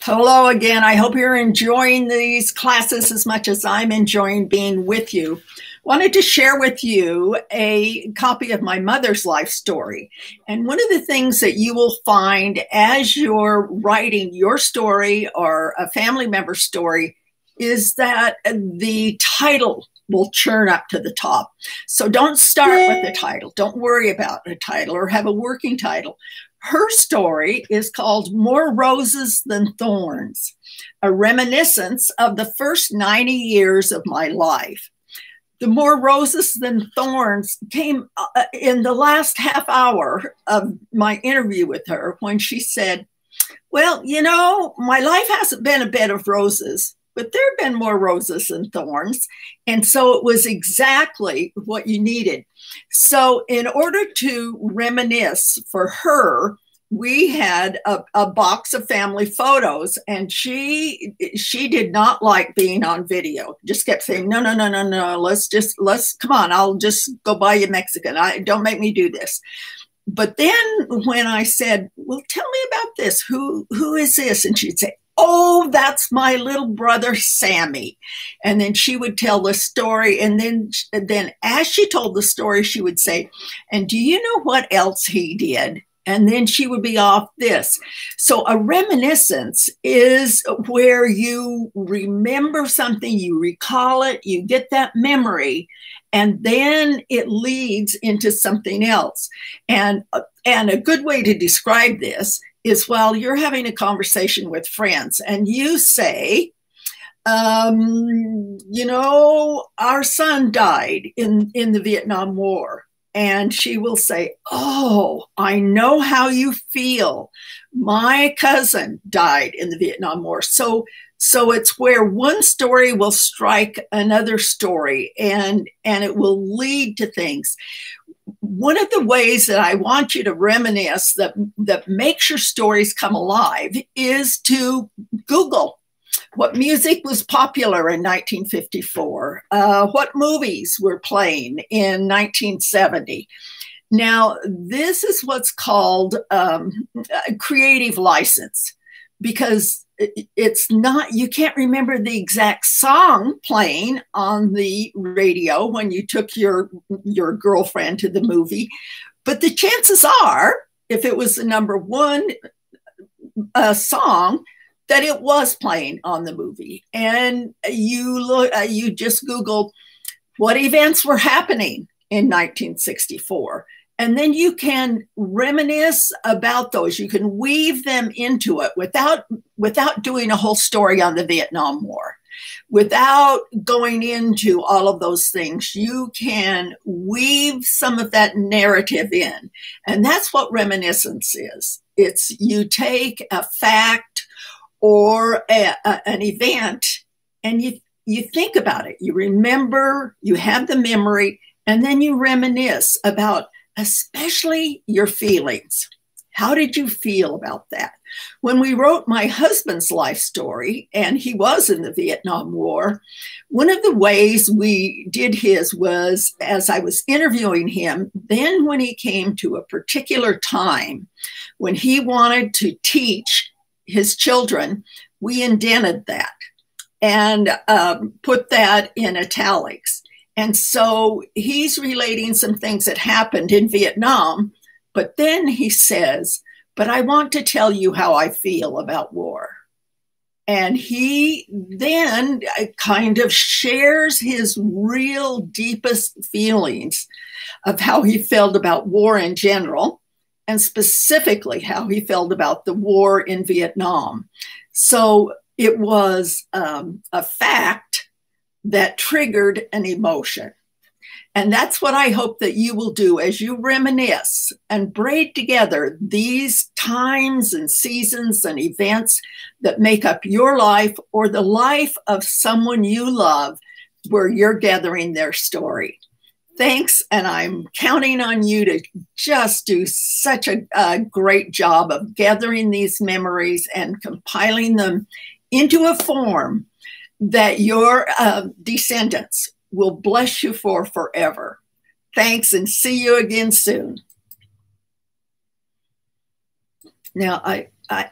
Hello again. I hope you're enjoying these classes as much as I'm enjoying being with you. Wanted to share with you a copy of my mother's life story. And one of the things that you will find as you're writing your story or a family member's story is that the title will churn up to the top. So don't start with the title. Don't worry about a title or have a working title. Her story is called More Roses Than Thorns, a reminiscence of the first 90 years of my life. The More Roses Than Thorns came in the last half hour of my interview with her when she said, well, you know, my life hasn't been a bed of roses, but there have been more roses than thorns. And so it was exactly what you needed. So in order to reminisce for her, we had a box of family photos, and she did not like being on video. Just kept saying, no, no, no, no, no. Let's come on. I'll just go buy you Mexican. Don't make me do this. But then when I said, well, tell me about this. Who is this? And she'd say, oh, that's my little brother, Sammy. And then she would tell the story. And then as she told the story, she would say, and do you know what else he did? And then she would be off this. So a reminiscence is where you remember something, you recall it, you get that memory, and then it leads into something else. And a good way to describe this is while you're having a conversation with friends and you say, you know, our son died in the Vietnam War. And she will say, oh, I know how you feel. My cousin died in the Vietnam War. So it's where one story will strike another story and it will lead to things. One of the ways that I want you to reminisce that makes your stories come alive is to Google what music was popular in 1954, what movies were playing in 1970. Now, this is what's called creative license, because it's not, you can't remember the exact song playing on the radio when you took your girlfriend to the movie, but the chances are, if it was the number one song, that it was playing on the movie. And you look, you just Google what events were happening in 1964. And then you can reminisce about those. You can weave them into it without doing a whole story on the Vietnam War, without going into all of those things. You can weave some of that narrative in. And that's what reminiscence is. It's you take a fact or an event, and you think about it, you remember, you have the memory, and then you reminisce about especially your feelings. How did you feel about that? When we wrote my husband's life story, and he was in the Vietnam War, one of the ways we did his was, as I was interviewing him, then when he came to a particular time, when he wanted to teach his children, we indented that and put that in italics. And so he's relating some things that happened in Vietnam, but then he says, but I want to tell you how I feel about war. And he then kind of shares his real deepest feelings of how he felt about war in general, and specifically how he felt about the war in Vietnam. So it was a fact that triggered an emotion. And that's what I hope that you will do as you reminisce and braid together these times and seasons and events that make up your life or the life of someone you love where you're gathering their story. Thanks, and I'm counting on you to just do such a great job of gathering these memories and compiling them into a form that your descendants will bless you for forever. Thanks, and see you again soon. Now, I